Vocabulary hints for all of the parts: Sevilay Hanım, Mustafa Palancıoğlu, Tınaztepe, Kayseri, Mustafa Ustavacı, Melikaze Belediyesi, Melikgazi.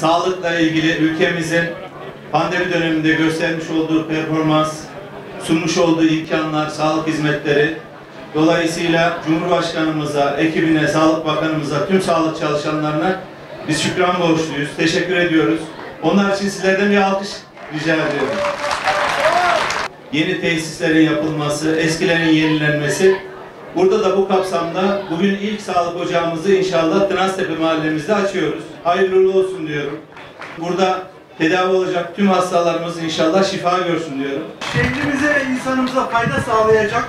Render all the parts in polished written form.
sağlıkla ilgili ülkemizin pandemi döneminde göstermiş olduğu performans, sunmuş olduğu imkanlar, sağlık hizmetleri, dolayısıyla Cumhurbaşkanımıza, ekibine, Sağlık Bakanımıza, tüm sağlık çalışanlarına biz şükran borçluyuz, teşekkür ediyoruz. Onlar için sizlerden bir alkış rica ediyorum. Yeni tesislerin yapılması, eskilerin yenilenmesi. Burada da bu kapsamda bugün ilk sağlık ocağımızı inşallah Tınaztepe mahallemizde açıyoruz. Hayırlı olsun diyorum. Burada tedavi olacak tüm hastalarımız inşallah şifa görsün diyorum. Şehrimize ve insanımıza fayda sağlayacak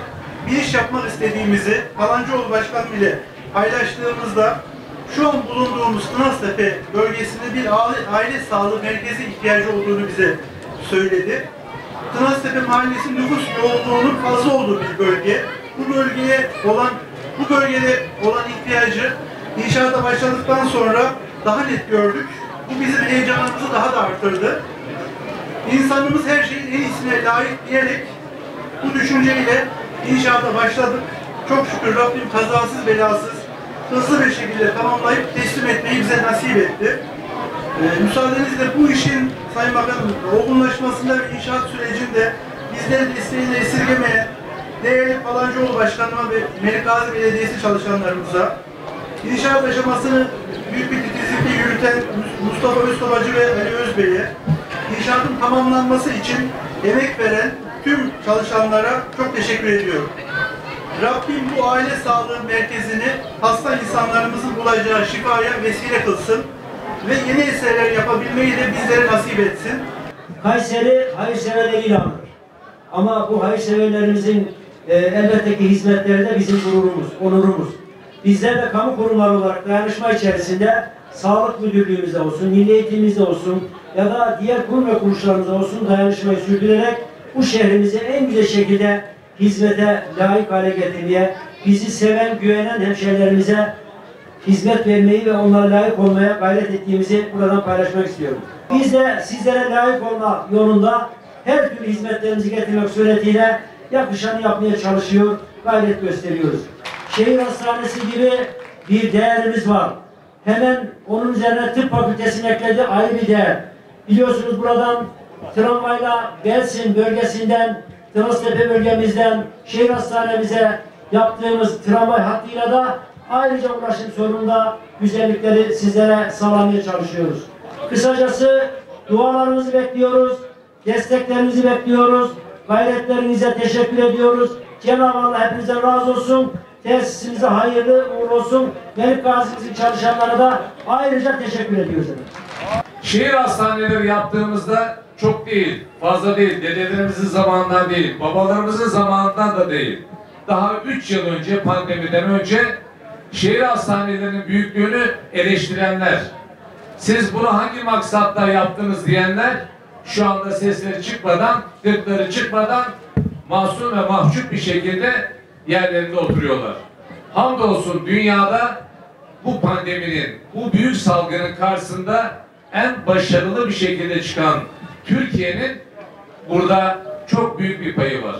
bir iş yapmak istediğimizi Palancıoğlu Başkanım ile paylaştığımızda şu an bulunduğumuz Tınaztepe bölgesinde bir aile sağlığı merkezi ihtiyacı olduğunu bize söyledi. Tınaztepe mahallesi nüfus yoğunluğunun fazla olduğu bir bölge. Bu bölgede olan ihtiyacı inşaata başladıktan sonra daha net gördük. Bu bizim heyecanımızı daha da arttırdı. İnsanımız her şeyin en iyisine layık diyerek bu düşünceyle inşaata başladık. Çok şükür Rabbim kazasız belasız hızlı bir şekilde tamamlayıp teslim etmeyi bize nasip etti. Müsaadenizle bu işin Sayın Bakanım olgunlaşmasında ve inşaat sürecinde bizlerin desteğini esirgemeye değerli Palancıoğlu Başkanıma ve Melikaze Belediyesi çalışanlarımıza, inşaat aşamasını büyük bir titizlikle yürüten Mustafa Ustavacı ve Ali Özbey'e, inşaatın tamamlanması için emek veren tüm çalışanlara çok teşekkür ediyorum. Rabbim bu aile sağlığı merkezini hasta insanlarımızın bulacağı şifaya vesile kılsın ve yeni eserler yapabilmeyi de bizlere nasip etsin. Kayseri hayırseverleri ilanır. Ama bu hayırseverlerimizin elbette ki hizmetleri de bizim gururumuz, onurumuz. Bizler de kamu kurumları olarak dayanışma içerisinde sağlık müdürlüğümüzde olsun, milli eğitimimizde olsun ya da diğer kurum ve kuruluşlarımızda olsun dayanışmayı sürdürerek bu şehrimizi en güzel şekilde hizmete layık hale getirmeye, bizi seven, güvenen hemşehrilerimize hizmet vermeyi ve onlara layık olmaya gayret ettiğimizi buradan paylaşmak istiyorum. Biz de sizlere layık olma yolunda her türlü hizmetlerimizi getirmek suretiyle yakışanı yapmaya çalışıyor, gayret gösteriyoruz. Şehir hastanesi gibi bir değerimiz var. Hemen onun üzerine tıp fakültesinin eklediği ayrı bir değer. Biliyorsunuz buradan tramvayla Gelsin bölgesinden, Tınaztepe bölgemizden, şehir hastanemize yaptığımız tramvay hattıyla da ayrıca ulaşım sorununda güzellikleri sizlere sağlamaya çalışıyoruz. Kısacası dualarınızı bekliyoruz, desteklerinizi bekliyoruz. Gayretlerinize teşekkür ediyoruz. Cenab-ı Allah hepinize razı olsun. Tesisimize hayırlı uğurlu olsun. Melikgazi'nin çalışanlara da ayrıca teşekkür ediyoruz. Şehir hastaneleri yaptığımızda çok değil, fazla değil, dedelerimizin zamanından değil, babalarımızın zamanından da değil. Daha 3 yıl önce, pandemiden önce şehir hastanelerinin büyüklüğünü eleştirenler, siz bunu hangi maksatla yaptınız diyenler, şu anda sesleri çıkmadan, gırtları çıkmadan masum ve mahcup bir şekilde yerlerinde oturuyorlar. Hamdolsun dünyada bu pandeminin, bu büyük salgının karşısında en başarılı bir şekilde çıkan Türkiye'nin burada çok büyük bir payı var.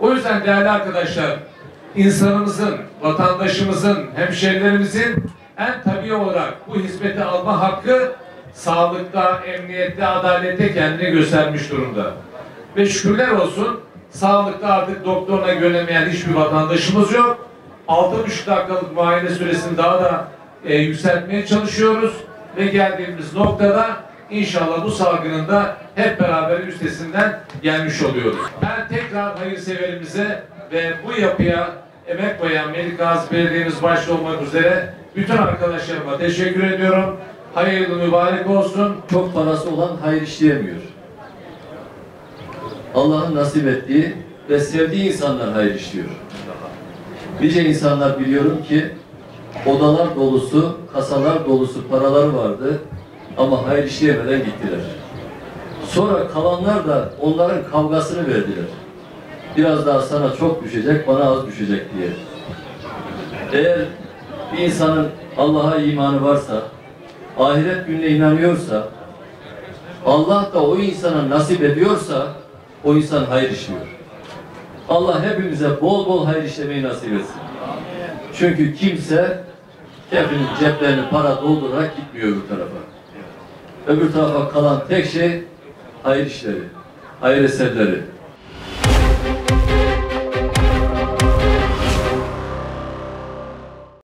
O yüzden değerli arkadaşlar, insanımızın, vatandaşımızın, hemşehrilerimizin en tabii olarak bu hizmeti alma hakkı sağlıkta, emniyette, adalette kendini göstermiş durumda. Ve şükürler olsun, sağlıkta artık doktoruna göremeyen hiçbir vatandaşımız yok. 6,5 dakikalık muayene süresini daha da yükseltmeye çalışıyoruz. Ve geldiğimiz noktada inşallah bu salgının da hep beraber üstesinden gelmiş oluyoruz. Ben tekrar hayırseverimize ve bu yapıya emek koyan Melikgazi Belediyemiz başta olmak üzere bütün arkadaşlarıma teşekkür ediyorum. Hayırlı mübarek olsun. Çok parası olan hayır işleyemiyor. Allah'ın nasip ettiği ve sevdiği insanlar hayır işliyor. Nice insanlar biliyorum ki odalar dolusu, kasalar dolusu paralar vardı ama hayır işleyemeden gittiler. Sonra kalanlar da onların kavgasını verdiler. Biraz daha sana çok düşecek, bana az düşecek diye. Eğer bir insanın Allah'a imanı varsa, ahiret gününe inanıyorsa, Allah da o insana nasip ediyorsa o insan hayır işliyor. Allah hepimize bol bol hayır işlemeyi nasip etsin. Çünkü kimse hepimiz ceplerini para doldurarak gitmiyor bu tarafa. Öbür tarafa kalan tek şey hayır işleri, hayır eserleri.